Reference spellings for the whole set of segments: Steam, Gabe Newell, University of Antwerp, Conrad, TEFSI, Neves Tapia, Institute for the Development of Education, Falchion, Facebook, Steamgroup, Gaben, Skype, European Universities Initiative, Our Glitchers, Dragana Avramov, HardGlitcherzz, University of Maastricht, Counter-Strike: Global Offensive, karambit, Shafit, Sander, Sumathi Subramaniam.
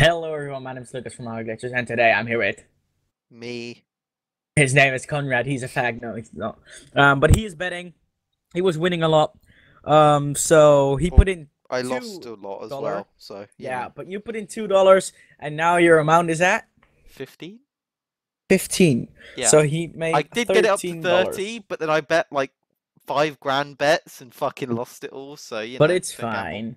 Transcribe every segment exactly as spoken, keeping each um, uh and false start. Hello everyone, my name is Lucas from Our Glitchers, and today I'm here with... Me. His name is Conrad, he's a fag, no he's not. Um, but he is betting, he was winning a lot, um, so he oh, put in I lost a lot as well, so... Yeah. yeah, but you put in two dollars, and now your amount is at? fifteen? fifteen. Yeah. So he made I did thirteen dollars. Get it up to thirty, but then I bet like five grand bets and fucking lost it all, so you know... But it's fine.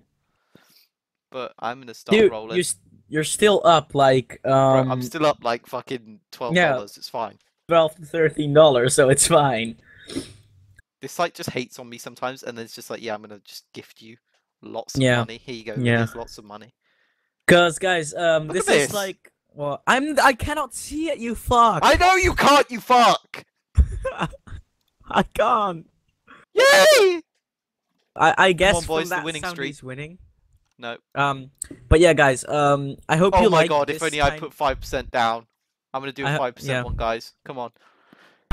But I'm gonna start Dude, rolling. You st you're still up like um Bro, I'm still up like fucking twelve dollars, yeah, it's fine. twelve to thirteen dollars, so it's fine. This site just hates on me sometimes, and then it's just like, yeah, I'm gonna just gift you lots of yeah. money. Here you go, yeah. There's lots of money. Cause guys, um Look this is this. like well I'm I cannot see it, you fuck. I know you can't, you fuck. I can't. Yay! I I guess Come on, boys, from that the winning sound streak. He's winning. No. Um, but yeah, guys. Um, I hope oh you like. Oh my god! If only time... I put five percent down. I'm gonna do a five percent yeah. one, guys. Come on.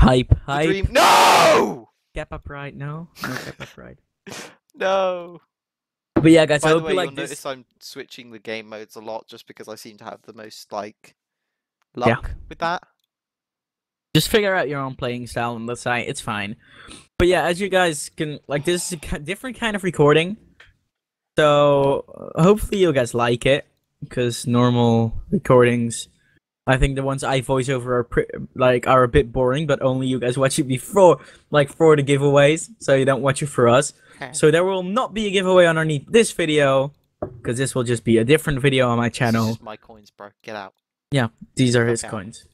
Hype, hype. Dream... No. Get up right now. No, get up right. No. But yeah, guys. By I hope the way, you like you'll this. Notice I'm switching the game modes a lot just because I seem to have the most like luck yeah. with that. Just figure out your own playing style on the site. It's fine. But yeah, as you guys can like, this is a different kind of recording. So hopefully you guys like it, because normal recordings, I think the ones I voice over are pre like are a bit boring, but only you guys watch it before, like for the giveaways, so you don't watch it for us. Okay. So there will not be a giveaway underneath this video, because this will just be a different video on my channel. This is my coins, bro. Get out. Yeah, these are his okay. coins.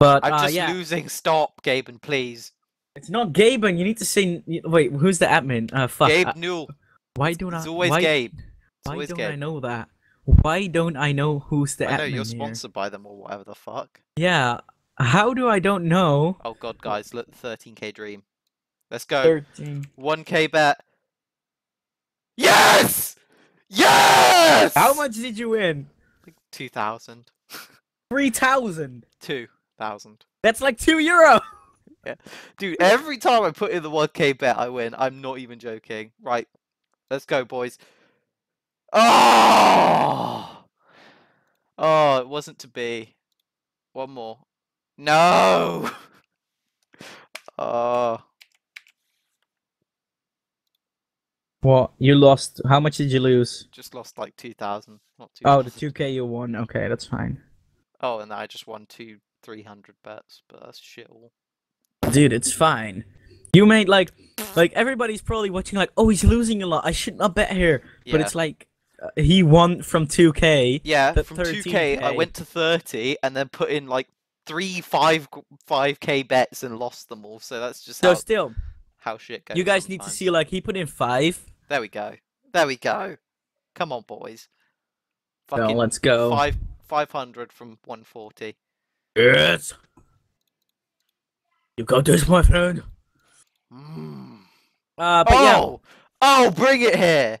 But I'm uh, just yeah. losing. Stop, Gaben, please. It's not Gaben. You need to say. Wait, who's the admin? Uh, fuck. Gabe Newell. Why don't I? It's always why, Gabe. It's why always don't Gabe. I know that? Why don't I know who's the? I know admin you're sponsored here? by them or whatever the fuck. Yeah. How do I don't know? Oh god, guys, look, thirteen K dream. Let's go. thirteen. one K bet. Yes. Yes. How much did you win? Like two thousand. Three thousand. Two thousand. That's like two euro. Yeah. Dude, every time I put in the one K bet, I win. I'm not even joking. Right. Let's go, boys. Oh! Oh, it wasn't to be. One more. No! Oh. What? You lost. How much did you lose? Just lost like two thousand. Oh, the two K you won. Okay, that's fine. Oh, and I just won two three hundred bets, but that's shit all. Dude, it's fine. You made like, like everybody's probably watching like, oh, he's losing a lot. I should not bet here. Yeah. But it's like, uh, he won from two K. Yeah, from thirteen K, two K, I went to thirty and then put in like three five five K bets and lost them all. So that's just so how, still, how shit goes. You guys sometimes. need to see like he put in five. There we go. There we go. Come on, boys. Fucking no, let's go. Five five hundred from one forty. Yes. You got this, my friend. Mm. Uh, but oh! Yeah. Oh, bring it here!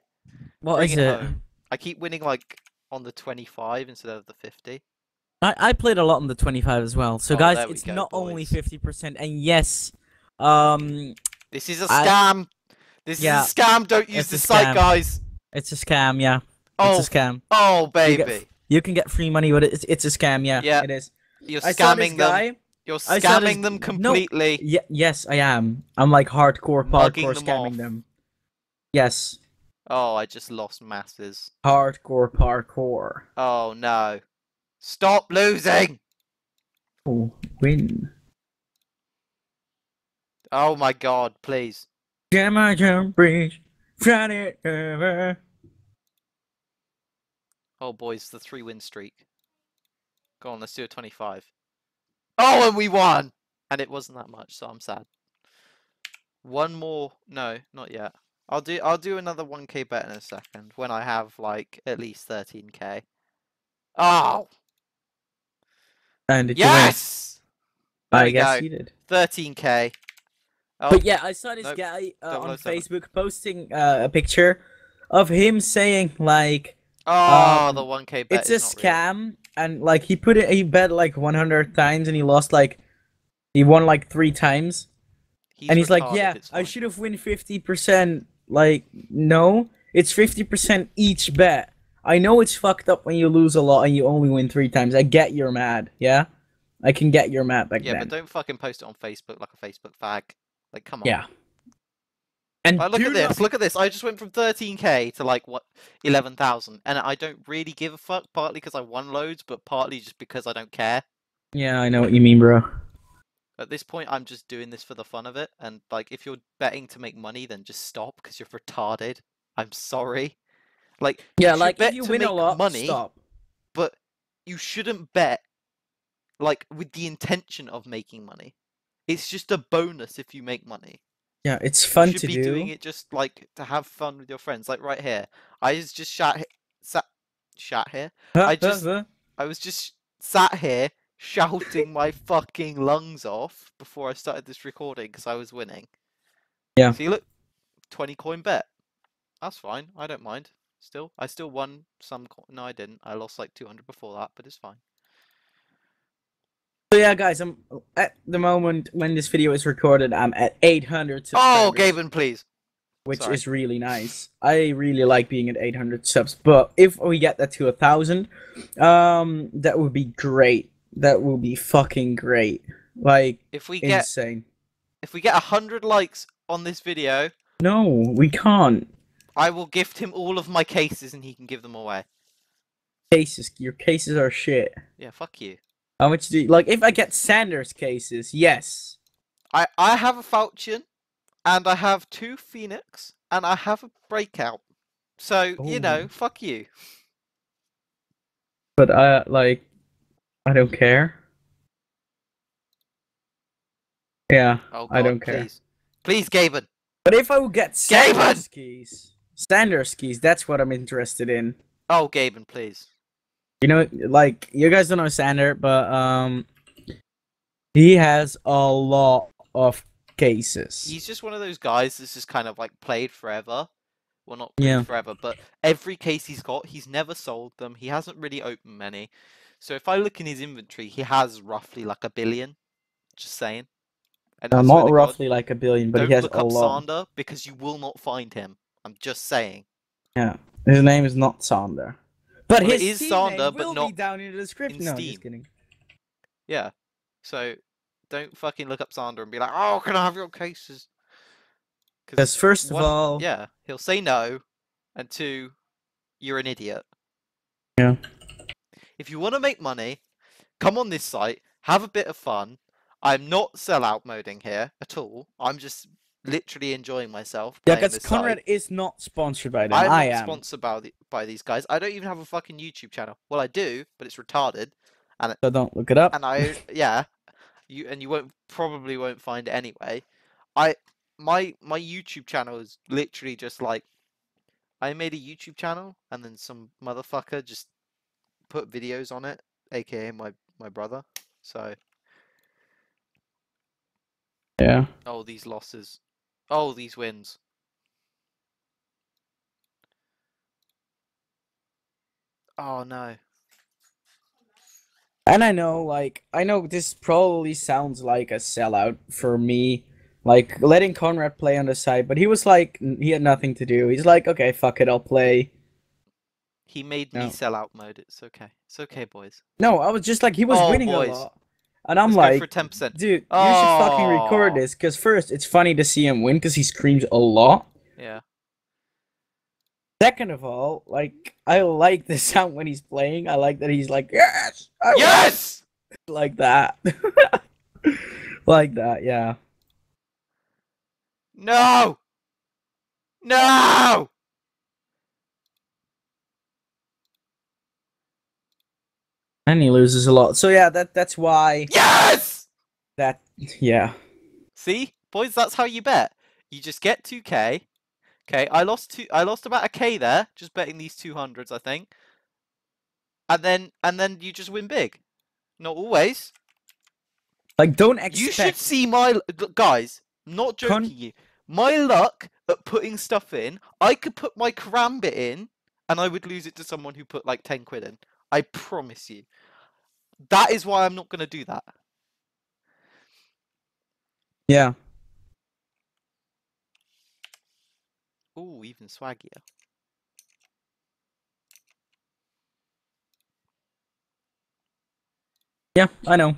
What bring is it? it? I keep winning like on the twenty-five instead of the fifty. I, I played a lot on the twenty-five as well. So oh, guys, it's go, not boys. only fifty percent. And yes, um... This is a scam! I... This yeah. is a scam! Don't use this site, guys! It's a scam, yeah. Oh, it's a scam. Oh, baby! You, get, you can get free money, but it's, it's a scam, yeah. yeah. It is. You're scamming them. You're scamming this... them completely. No. Yes, I am. I'm like hardcore, Mugging hardcore them scamming off. them. Yes. Oh, I just lost masses. Hardcore parkour. Oh no! Stop losing. Oh, win. Oh my god! Please. Gemma jump bridge, try it over. Oh boys, the three-win streak. Go on, let's do a twenty-five. Oh, and we won! And it wasn't that much, so I'm sad. One more... No, not yet. I'll do I'll do another one K bet in a second, when I have, like, at least thirteen K. Oh! And did yes! You I guess go. you did. thirteen K. Oh, but yeah, I saw this nope. guy uh, on Facebook posting uh, a picture of him saying, like... Oh, um, the one K bet It's a scam. Real. And like he put it, he bet like one hundred times, and he lost like, he won like three times, he's and he's like, yeah, I should have won fifty percent. Like no, it's fifty percent each bet. I know it's fucked up when you lose a lot and you only win three times. I get you're mad, yeah? I can get your mad back yeah, then. Yeah, but don't fucking post it on Facebook like a Facebook fag. Like, come on. Yeah. And like, look at this, look at this. I just went from thirteen K to like, what, eleven thousand. And I don't really give a fuck, partly because I won loads, but partly just because I don't care. Yeah, I know what you mean, bro. At this point, I'm just doing this for the fun of it. And like, if you're betting to make money, then just stop because you're retarded. I'm sorry. Like, yeah, like, if you win a lot, money, stop. But you shouldn't bet like with the intention of making money. It's just a bonus if you make money. Yeah, it's fun to do. You should be doing it just like to have fun with your friends. Like right here, I was just sat, sat, sat here. Huh, I just, huh, huh. I was just sat here shouting my fucking lungs off before I started this recording because I was winning. Yeah. See, look, twenty coin bet. That's fine. I don't mind. Still, I still won some. Co no, I didn't. I lost like two hundred before that, but it's fine. So yeah, guys, I'm at the moment when this video is recorded, I'm at eight hundred subscribers. Oh, Gavin, please. Which Sorry. is really nice. I really like being at eight hundred subs, but if we get that to a thousand, um, that would be great. That would be fucking great. Like, if we get insane. If we get a hundred likes on this video, no, we can't. I will gift him all of my cases, and he can give them away. Cases, your cases are shit. Yeah, fuck you. How much do you, like, if I get Sander's cases, yes. I, I have a Falchion, and I have two Phoenix, and I have a Breakout. So, oh. you know, fuck you. But, I, like, I don't care. Yeah, oh, God, I don't please. care. Please, Gaben. But if I will get Sander's keys, Sander's keys, that's what I'm interested in. Oh, Gaben, please. You know, like, you guys don't know Sander, but, um, he has a lot of cases. He's just one of those guys that's just kind of, like, played forever. Well, not played yeah. forever, but every case he's got, he's never sold them. He hasn't really opened many. So if I look in his inventory, he has roughly, like, a billion. Just saying. And no, not roughly God, like a billion, but don't he has look a up lot. Sander, because you will not find him. I'm just saying. Yeah. His name is not Sander. But well, his Sander, but will not be down in the description. In no, Steam. Just kidding. Yeah, so don't fucking look up Sander and be like, "Oh, can I have your cases?" Because first one, of all, yeah, he'll say no, and two, you're an idiot. Yeah. If you want to make money, come on this site, have a bit of fun. I'm not sellout moding here at all. I'm just literally enjoying myself. Yeah, because Conrad site. is not sponsored by them. I'm I not am sponsored by, the, by these guys. I don't even have a fucking YouTube channel. Well, I do, but it's retarded. And so don't look it up. And I, yeah, you and you won't probably won't find it anyway. I my my YouTube channel is literally just like I made a YouTube channel and then some motherfucker just put videos on it, aka my my brother. So yeah. Oh, these losses. Oh, these wins. Oh, no. And I know, like, I know this probably sounds like a sellout for me, like, letting Conrad play on the side, but he was like, he had nothing to do. He's like, okay, fuck it, I'll play. He made no. me sellout mode, it's okay. It's okay, boys. No, I was just like, he was oh, winning boys. a lot. And I'm Let's like, go for ten percent. Dude, oh. you should fucking record this, because first, it's funny to see him win, because he screams a lot. Yeah. Second of all, like, I like the sound when he's playing. I like that he's like, yes! I yes! Win! Like that. Like that, yeah. No! No! And he loses a lot. So yeah, that that's why. Yes. That yeah. See, boys, that's how you bet. You just get two K. Okay, I lost two. I lost about a K there, just betting these two hundreds, I think. And then and then you just win big. Not always. Like, don't expect. You should see my guys. I'm not joking Con you. My luck at putting stuff in. I could put my karambit in, and I would lose it to someone who put like ten quid in. I promise you. That is why I'm not going to do that. Yeah. Ooh, even swaggier. Yeah, I know.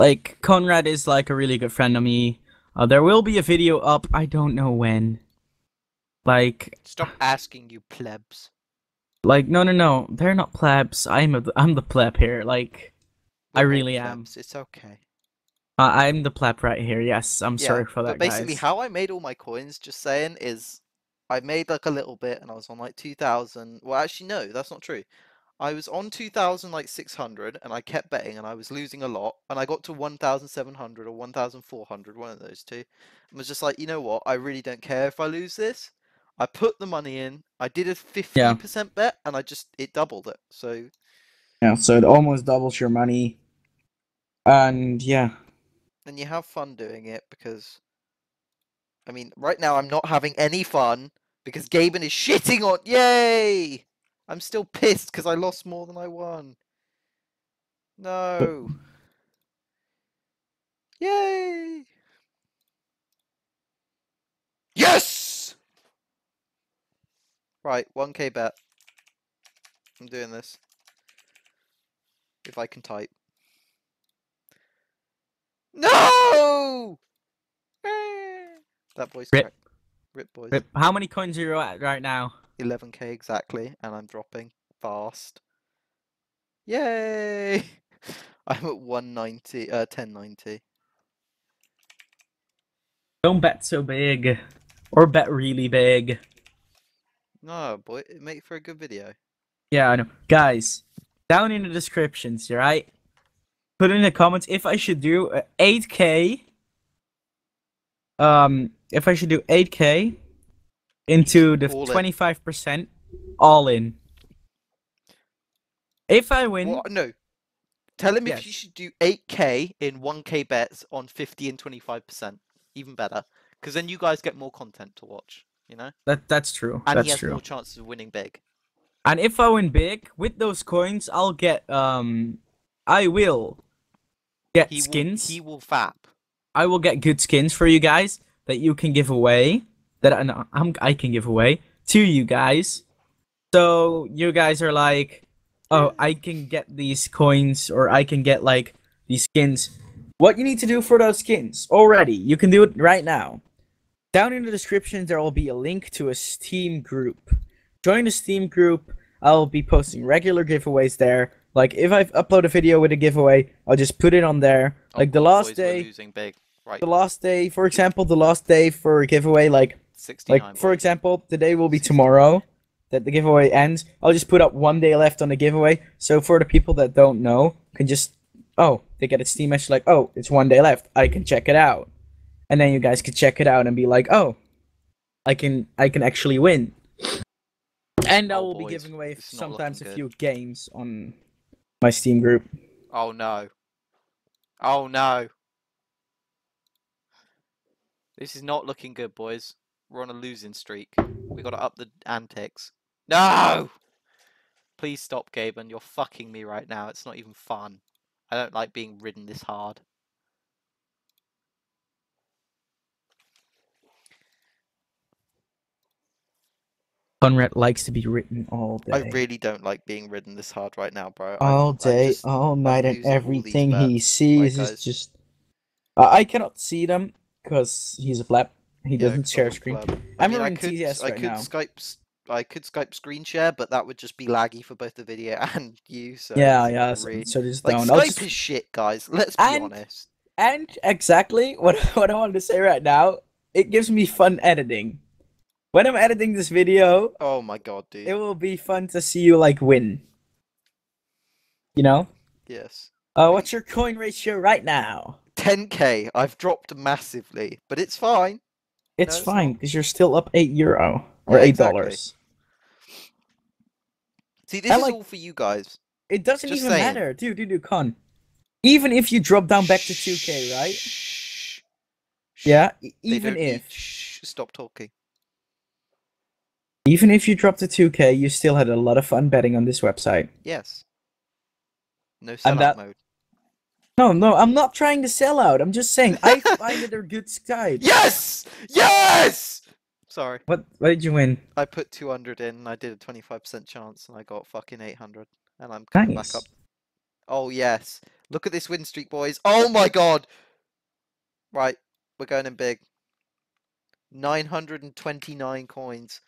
Like, Conrad is like a really good friend of me. Uh, there will be a video up, I don't know when. Like... Stop asking, you plebs. Like, no, no, no, they're not plebs. I'm a, I'm the pleb here, like... We're I really am. It's okay. Uh, I'm the pleb right here, yes. I'm yeah, sorry for that, but basically, guys. How I made all my coins, just saying, is... I made like a little bit, and I was on like two thousand... Well, actually, no, that's not true. I was on two thousand, like, six hundred, and I kept betting, and I was losing a lot, and I got to one thousand seven hundred or one thousand four hundred, one of those two, and was just like, you know what, I really don't care if I lose this. I put the money in, I did a fifty percent yeah. bet, and I just, it doubled it, so... Yeah, so it almost doubles your money, and yeah. And you have fun doing it, because, I mean, right now I'm not having any fun, because Gaben is shitting on, yay! I'm still pissed because I lost more than I won. No. Yay! Yes! Right, one K bet. I'm doing this. If I can type. No! That voice crack. Rip boys. Rip. How many coins are you at right now? eleven K exactly, and I'm dropping fast. Yay! I'm at one ninety, uh, ten ninety. Don't bet so big, or bet really big. No, boy, it make for a good video. Yeah, I know. Guys, down in the descriptions, right? Put in the comments if I should do eight K. Um, if I should do eight K. Into the twenty-five percent all in. If I win... Well, no. Tell him yes. If you should do eight K in one K bets on fifty and twenty-five percent. Even better. Because then you guys get more content to watch. You know? That, that's true. And that's he has true. more chances of winning big. And if I win big, with those coins, I'll get... um, I will get he skins. Will, he will fap. I will get good skins for you guys that you can give away. That I, know, I'm, I can give away to you guys. So you guys are like, oh, I can get these coins or I can get like these skins. What you need to do for those skins already, you can do it right now. Down in the description, there will be a link to a Steam group. Join the Steam group. I'll be posting regular giveaways there. Like if I upload a video with a giveaway, I'll just put it on there. Like the last day, losing big. Right. The last day, for example, the last day for a giveaway, like... Like, boys. For example, the day will be tomorrow that the giveaway ends. I'll just put up one day left on the giveaway. So for the people that don't know, can just, oh, they get a Steam message like, oh, it's one day left. I can check it out. And then you guys can check it out and be like, oh, I can I can actually win. And I will oh, be giving away it's sometimes a good. few games on my Steam group. Oh, no. Oh, no. This is not looking good, boys. We're on a losing streak. We gotta up the antics. No! Please stop, Gaben. You're fucking me right now. It's not even fun. I don't like being ridden this hard. Conrad likes to be ridden all day. I really don't like being ridden this hard right now, bro. All I'm, day, I'm all night, and everything he sees like is just... Uh, I cannot see them, because he's a flap. He doesn't yeah, share screen. Club. I'm mean, I could, T C S right I could now. Skype, I could Skype screen share, but that would just be laggy for both the video and you. So yeah, yeah. So, so just like, down. Skype just... is shit, guys. Let's be and, honest. And exactly what what I wanted to say right now. It gives me fun editing. When I'm editing this video, oh my god, dude, it will be fun to see you like win. You know? Yes. Uh, what's your coin ratio right now? ten K. I've dropped massively, but it's fine. It's, no, it's fine, because you're still up eight euro, or yeah, eight dollars. Exactly. See, this I is like, all for you guys. It doesn't Just even saying. matter. Dude, dude, dude, Con. Even if you drop down back to two K, right? Shh. Yeah, they even if... Shh. Stop talking. Even if you drop to two K, you still had a lot of fun betting on this website. Yes. No sellout that... mode. No, no, I'm not trying to sell out. I'm just saying I find it a good side. Yes, yes. Sorry. What? What did you win? I put two hundred in. And I did a twenty-five percent chance, and I got fucking eight hundred. And I'm coming nice. back up. Oh, yes. Look at this win streak, boys. Oh, my God. Right. We're going in big. nine hundred twenty-nine coins.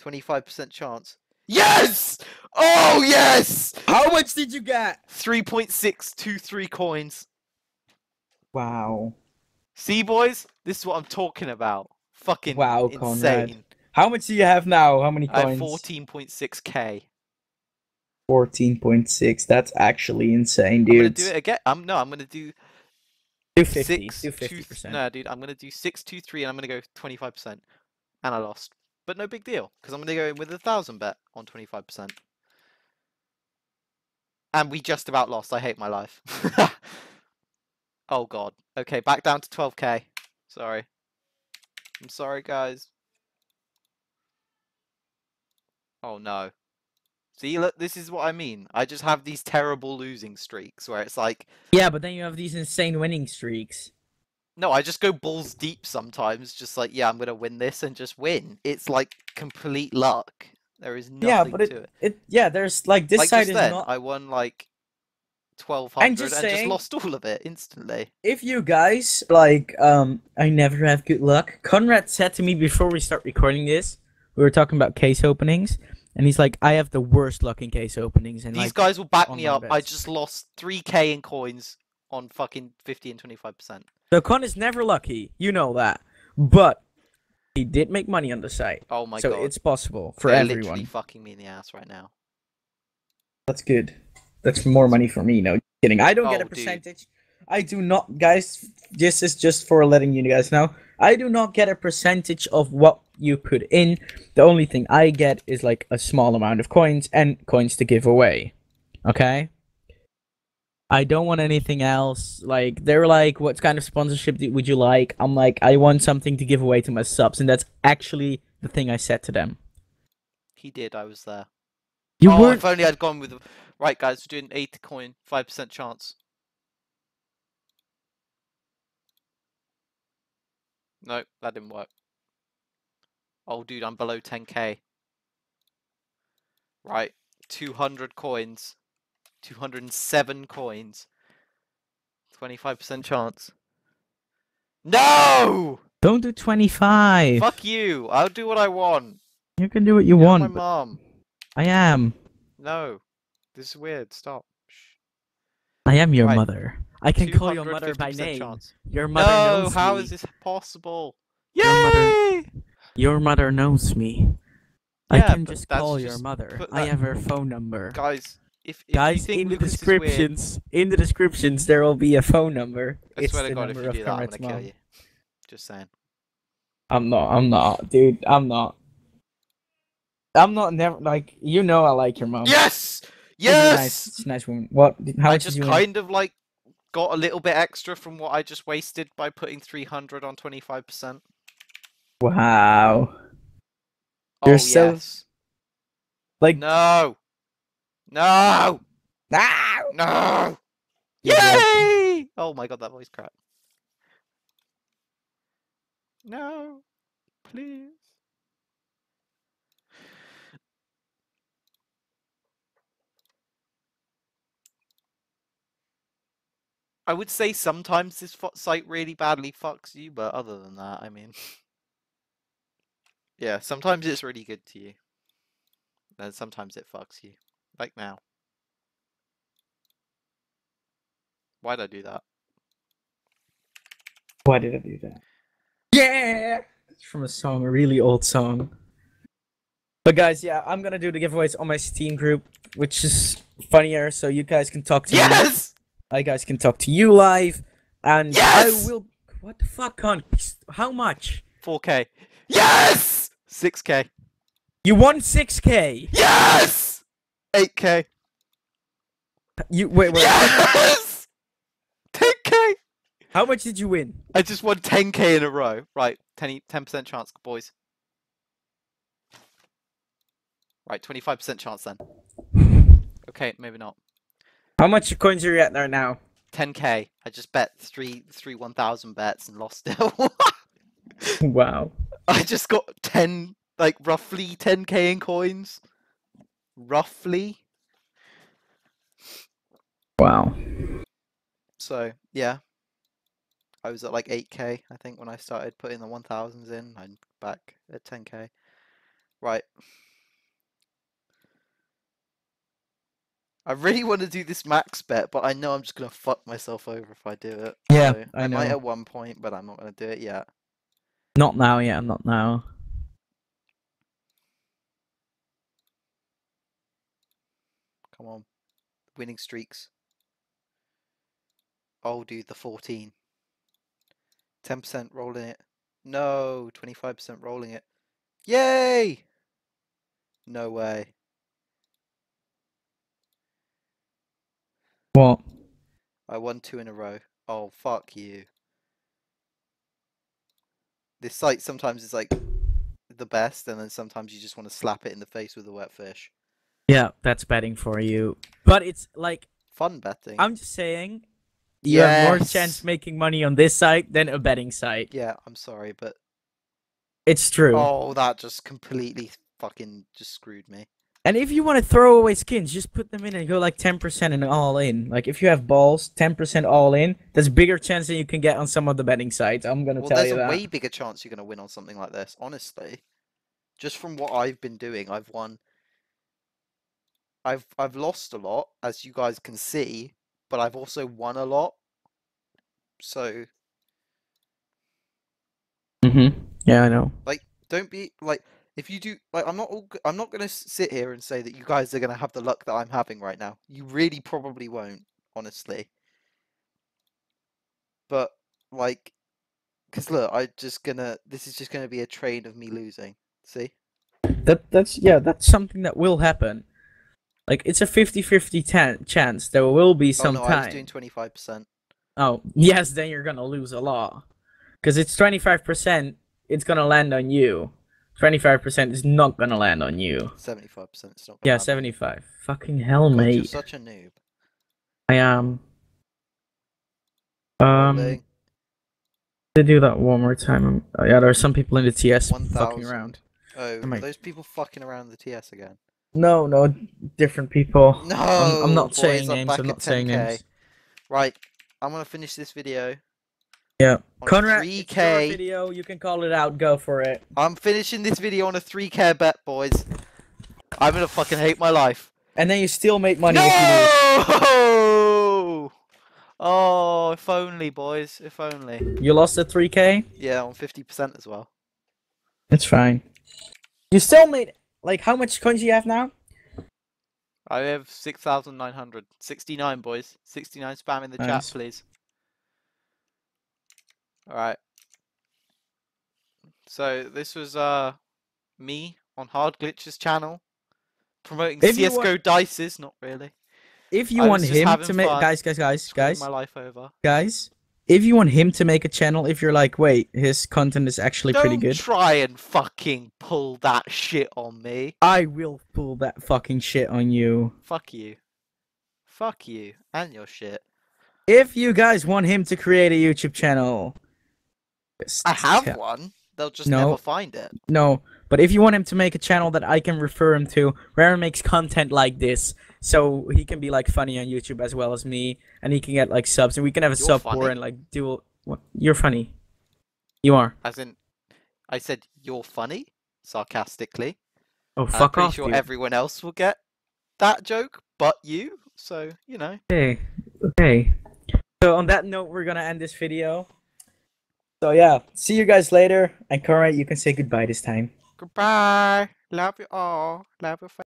twenty-five percent chance. Yes! Oh, yes! How much did you get? three point six two three coins. Wow. See, boys? This is what I'm talking about. Fucking wow, insane. Conrad. How much do you have now? How many coins? I have fourteen point six K. fourteen point six. That's actually insane, dude. I'm going to do it again. Um, no, I'm going to do... two fifty, six, two fifty percent. No, dude, I'm going to do six two three, and I'm going to go twenty-five percent. And I lost. But no big deal, because I'm going to go in with a one thousand bet on twenty-five percent. And we just about lost. I hate my life. Oh, God. Okay, back down to twelve K. Sorry. I'm sorry, guys. Oh, no. See, look, this is what I mean. I just have these terrible losing streaks where it's like... Yeah, but then you have these insane winning streaks. No, I just go balls deep sometimes. Just like, yeah, I'm going to win this and just win. It's like complete luck. There is nothing yeah, but it, to it. it. Yeah, there's like this like side is then, not... I won like twelve hundred and, just, and saying, just lost all of it instantly. If you guys, like, um, I never have good luck. Conrad said to me before we start recording this, we were talking about case openings. And he's like, I have the worst luck in case openings. And these like, guys will back me up. Bets. I just lost three K in coins on fucking fifty and twenty-five percent. So Con is never lucky. You know that. But he did make money on the site. Oh my so god. So it's possible for They're everyone. Literally fucking me in the ass right now. That's good. That's more money for me. No kidding. I don't oh, get a percentage. Dude. I do not, guys. This is just for letting you guys know. I do not get a percentage of what you put in. The only thing I get is like a small amount of coins and coins to give away. Okay? I don't want anything else. Like, they're like, what kind of sponsorship would you like? I'm like, I want something to give away to my subs. And that's actually the thing I said to them. He did. I was there. You oh, weren't... If only I'd gone with... The... Right, guys. We're doing eighty coin. five percent chance. Nope, that didn't work. Oh, dude, I'm below ten K. Right, two hundred coins. two hundred seven coins. twenty-five percent chance. No! Don't do twenty-five. Fuck you. I'll do what I want. You can do what you You're want. I'm my mom. I am. No. This is weird. Stop. I am your right. mother. I can call your mother by name. Chance. Your mother no, knows how me. Is this possible? Yay! Your mother, your mother knows me. Yeah, I can just call your just mother. That... I have her phone number. Guys, if, if guys, you think in the descriptions, weird, in the descriptions, there will be a phone number. I it's swear to God, if you do that, I'm gonna kill you. Just saying. I'm not. I'm not, dude. I'm not. I'm not. Never like you know. I like your mom. Yes. Yes. She's nice. She's a nice woman. What? How I just you kind know? of like. Got a little bit extra from what I just wasted by putting three hundred on twenty-five percent. Wow. Oh, You're so... Yes. Like... No! No! No! No! Yay! Oh my god, that voice cracked. No. Please. I would say sometimes this site really badly fucks you, but other than that, I mean... yeah, sometimes it's really good to you. And sometimes it fucks you. Like now. Why'd I do that? Why did I do that? Yeah! It's from a song, a really old song. But guys, yeah, I'm gonna do the giveaways on my Steam group, which is funnier, so you guys can talk to yes! me. Yes! I guys can talk to you live, and yes! I will. What the fuck, Con? How much? four K. Yes. six K. You won six K. Yes. eight K. You wait, wait. Yes. ten K. How much did you win? I just won ten K in a row. Right, ten percent chance, boys. Right, twenty-five percent chance then. Okay, maybe not. How much coins are you at there now? ten K. I just bet three, three one thousand bets and lost it. Wow. I just got ten, like roughly ten K in coins. Roughly. Wow. So yeah, I was at like eight K I think when I started putting the one thousands in. I'm back at ten K Right. I really want to do this max bet, but I know I'm just going to fuck myself over if I do it. Yeah, so I know. I might at one point, but I'm not going to do it yet. Not now, yeah, not now. Come on. Winning streaks. Oh, dude, the fourteen. ten percent rolling it. No, twenty-five percent rolling it. Yay! No way. What? I won two in a row. Oh, fuck you. This site sometimes is like the best, and then sometimes you just want to slap it in the face with a wet fish. Yeah, that's betting for you. But it's like... fun betting. I'm just saying, you yes. have more chance making money on this site than a betting site. Yeah, I'm sorry, but... it's true. Oh, that just completely fucking just screwed me. And if you want to throw away skins, just put them in and go like ten percent and all in. Like if you have balls, ten percent all in, there's a bigger chance that you can get on some of the betting sites. I'm going to well, tell you that. Well, there's a way bigger chance you're going to win on something like this, honestly. Just from what I've been doing, I've won... I've, I've lost a lot, as you guys can see, but I've also won a lot. So... mm-hmm. Yeah, I know. Like, don't be... like. If you do, like, I'm not all, I'm not going to sit here and say that you guys are going to have the luck that I'm having right now. You really probably won't, honestly. But, like, because look, I'm just going to, this is just going to be a train of me losing. See? That That's, yeah, that's something that will happen. Like, it's a fifty fifty chance. There will be some time. Oh, no, I was doing twenty-five percent. Oh, yes, then you're going to lose a lot. Because it's twenty-five percent, it's going to land on you. twenty-five percent is not gonna land on you. seventy-five percent is not gonna Yeah, seventy-five. Happen. Fucking hell, God, mate. You're such a noob. I am. Um... um to do that one more time. Oh, yeah, there are some people in the T S one, fucking around. Oh, are those people fucking around the T S again? No, no, different people. No! I'm, I'm not boys, saying I'm names, I'm not saying ten K. Names. Right, I'm gonna finish this video. Yeah, on Conrad, it's your video, you can call it out, go for it. I'm finishing this video on a three K bet, boys. I'm gonna fucking hate my life. And then you still make money no! if you lose. Oh, if only, boys, if only. You lost at three K? Yeah, on fifty percent as well. That's fine. You still made, like, how much coins do you have now? I have six thousand nine hundred. sixty-nine, boys. sixty-nine, spam in the nice. Chat, please. Alright, so this was uh, me on Hard Glitchers channel, promoting C S G O dices, not really. If you want him to make- guys, guys, guys, guys, my life over. guys, if you want him to make a channel, if you're like, wait, his content is actually pretty good. Don't try and fucking pull that shit on me. I will pull that fucking shit on you. Fuck you. Fuck you, and your shit. If you guys want him to create a YouTube channel... I have one. They'll just no, never find it. No, but if you want him to make a channel that I can refer him to, where he makes content like this, so he can be like funny on YouTube as well as me, and he can get like subs, and we can have a you're sub funny. war and like do. What? You're funny. You are. As in, I said you're funny sarcastically. Oh fuck I'm pretty off! Sure dude. Everyone else will get that joke, but you. So you know. Hey. Okay. So on that note, we're gonna end this video. So yeah, see you guys later, and Conrad, you can say goodbye this time. Goodbye! Love you all! Love your family.